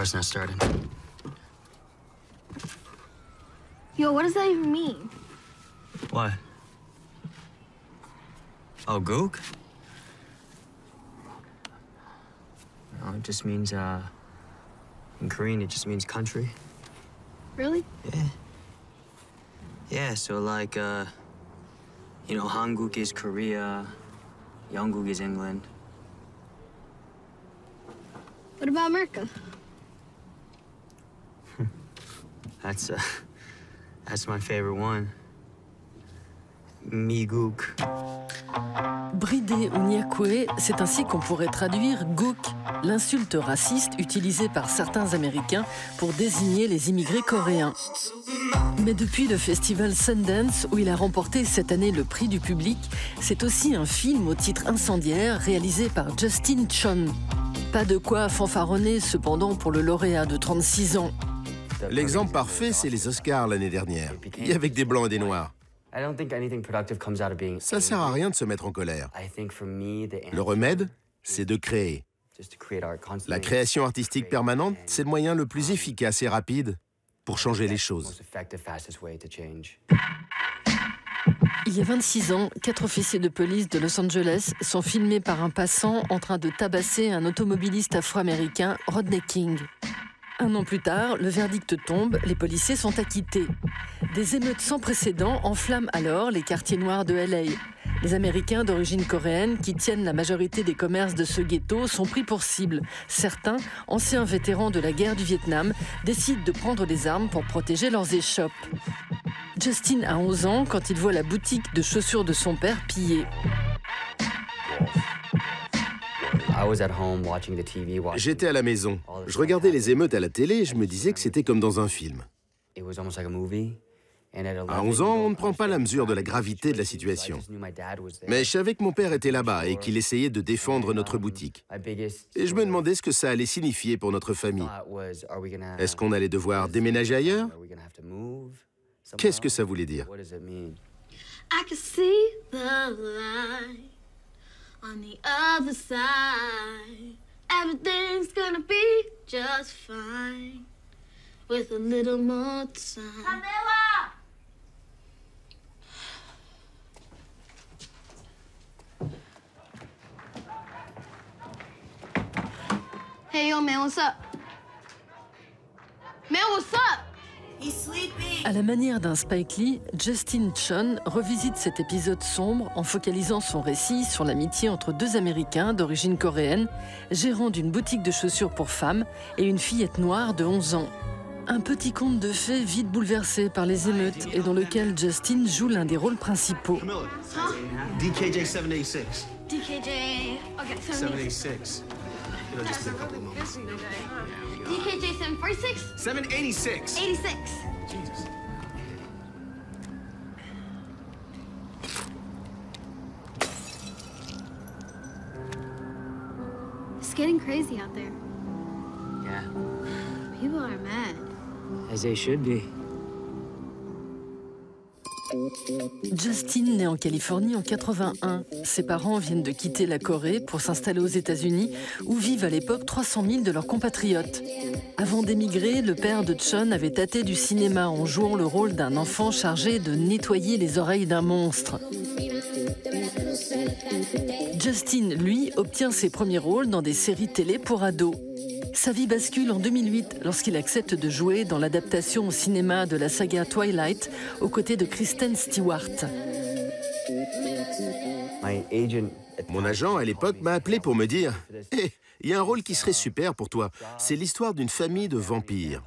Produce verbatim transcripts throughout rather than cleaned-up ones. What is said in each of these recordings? car's not starting. Yo, what does that even mean? What? Oh, Gook? No, it just means, uh... in Korean, it just means country. Really? Yeah. Yeah, so like, uh... you know, Hanguk is Korea, Yeonguk is England. What about America? That's, uh... that's my favorite one. Mi gook. Bridé ou niakoué, c'est ainsi qu'on pourrait traduire gook, l'insulte raciste utilisée par certains Américains pour désigner les immigrés coréens. Mais depuis le festival Sundance, où il a remporté cette année le prix du public, c'est aussi un film au titre incendiaire réalisé par Justin Chon. Pas de quoi fanfaronner cependant pour le lauréat de trente-six ans. L'exemple parfait, c'est les Oscars l'année dernière, et avec des blancs et des noirs. Ça sert à rien de se mettre en colère. Le remède, c'est de créer. La création artistique permanente, c'est le moyen le plus efficace et rapide pour changer les choses. Il y a vingt-six ans, quatre officiers de police de Los Angeles sont filmés par un passant en train de tabasser un automobiliste afro-américain, Rodney King. Un an plus tard, le verdict tombe, les policiers sont acquittés. Des émeutes sans précédent enflamment alors les quartiers noirs de L A. Les Américains d'origine coréenne qui tiennent la majorité des commerces de ce ghetto sont pris pour cible. Certains, anciens vétérans de la guerre du Vietnam, décident de prendre des armes pour protéger leurs échoppes. Justin a onze ans quand il voit la boutique de chaussures de son père pillée. J'étais à la maison. Je regardais les émeutes à la télé et je me disais que c'était comme dans un film. À onze ans, on ne prend pas la mesure de la gravité de la situation. Mais je savais que mon père était là-bas et qu'il essayait de défendre notre boutique. Et je me demandais ce que ça allait signifier pour notre famille. Est-ce qu'on allait devoir déménager ailleurs? Qu'est-ce que ça voulait dire? On the other side, everything's gonna be just fine with a little more time. Camilla! Hey, yo, man, what's up? Man, what's up? À la manière d'un Spike Lee, Justin Chon revisite cet épisode sombre en focalisant son récit sur l'amitié entre deux Américains d'origine coréenne, gérant d'une boutique de chaussures pour femmes et une fillette noire de onze ans. Un petit conte de fées vite bouleversé par les émeutes et dans lequel Justin joue l'un des rôles principaux. D K J seven eighty-six. D K J... Okay, seven eighty-six. It'll just be a couple of moments. D K J seven forty-six? seven eighty-six. eighty-six. Jesus. It's getting crazy out there. Yeah. People are mad. As they should be. Justin naît en Californie en quatre-vingt-un. Ses parents viennent de quitter la Corée pour s'installer aux États-Unis, où vivent à l'époque trois cent mille de leurs compatriotes. Avant d'émigrer, le père de Chon avait tâté du cinéma en jouant le rôle d'un enfant chargé de nettoyer les oreilles d'un monstre. Justin, lui, obtient ses premiers rôles dans des séries télé pour ados. Sa vie bascule en deux mille huit lorsqu'il accepte de jouer dans l'adaptation au cinéma de la saga Twilight aux côtés de Kristen Stewart. Mon agent, à l'époque, m'a appelé pour me dire « Hé, il y a un rôle qui serait super pour toi. C'est l'histoire d'une famille de vampires. »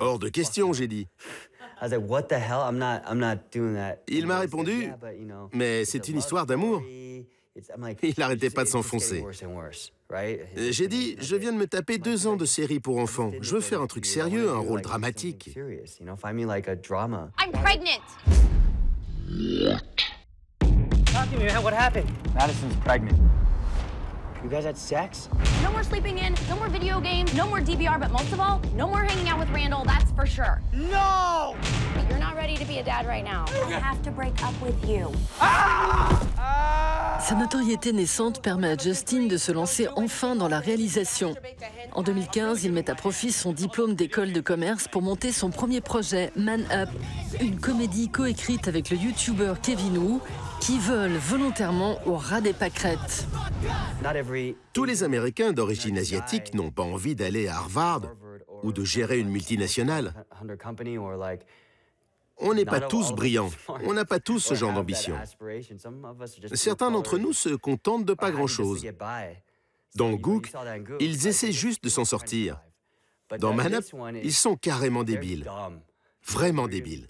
Hors de question, j'ai dit. Il m'a répondu « Mais c'est une histoire d'amour. » Il n'arrêtait pas de s'enfoncer. J'ai dit, je viens de me taper deux ans de série pour enfants. Je veux faire un truc sérieux, un rôle dramatique. I'm pregnant. Talk to me, man. What happened? Madison's pregnant. You guys had sex? No more sleeping in, no more video games, no more D V R, but most of all, no more hanging out with Randall, that's for sure. No! You're not ready to be a dad right now. I have to break up with you. Ah! Ah! Sa notoriété naissante permet à Justin de se lancer enfin dans la réalisation. En deux mille quinze, il met à profit son diplôme d'école de commerce pour monter son premier projet, Man Up, une comédie coécrite avec le youtubeur Kevin Wu, qui vole volontairement au ras des pâquerettes. Tous les Américains d'origine asiatique n'ont pas envie d'aller à Harvard ou de gérer une multinationale. On n'est pas tous brillants, on n'a pas tous ce genre d'ambition. Certains d'entre nous se contentent de pas grand-chose. Dans Gook, ils essaient juste de s'en sortir. Dans Manap, ils sont carrément débiles. Vraiment débiles.